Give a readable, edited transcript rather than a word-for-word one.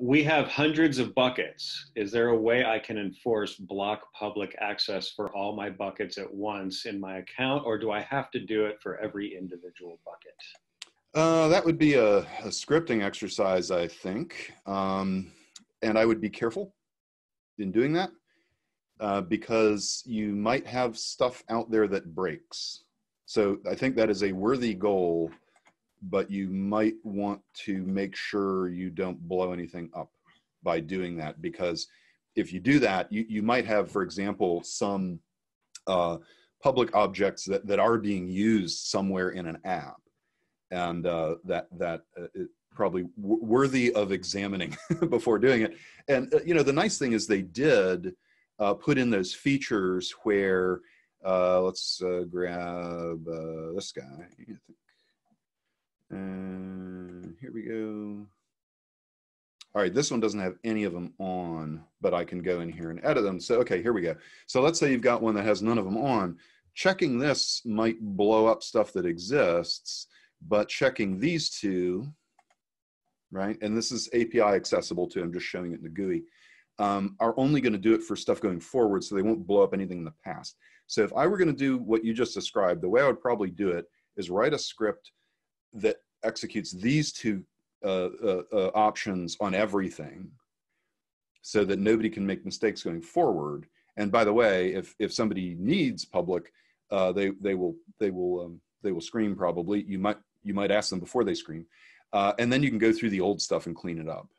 We have hundreds of buckets. Is there a way I can enforce block public access for all my buckets at once in my account, or do I have to do it for every individual bucket? That would be a scripting exercise, I think. And I would be careful in doing that because you might have stuff out there that breaks. So I think that is a worthy goal, but you might want to make sure you don't blow anything up by doing that, because if you do that, you might have, for example, some public objects that are being used somewhere in an app, and that is probably worthy of examining before doing it. And you know, the nice thing is they did put in those features where let's grab this guy, I think. Here we go. All right, this one doesn't have any of them on, but I can go in here and edit them. So, okay, here we go. So let's say you've got one that has none of them on. Checking this might blow up stuff that exists, but checking these two, right? And this is API accessible too. I'm just showing it in the GUI. Are only going to do it for stuff going forward, so they won't blow up anything in the past. So if I were going to do what you just described, the way I would probably do it is write a script that executes these two options on everything so that nobody can make mistakes going forward. And by the way, if somebody needs public, they will scream probably. You might ask them before they scream. And then you can go through the old stuff and clean it up.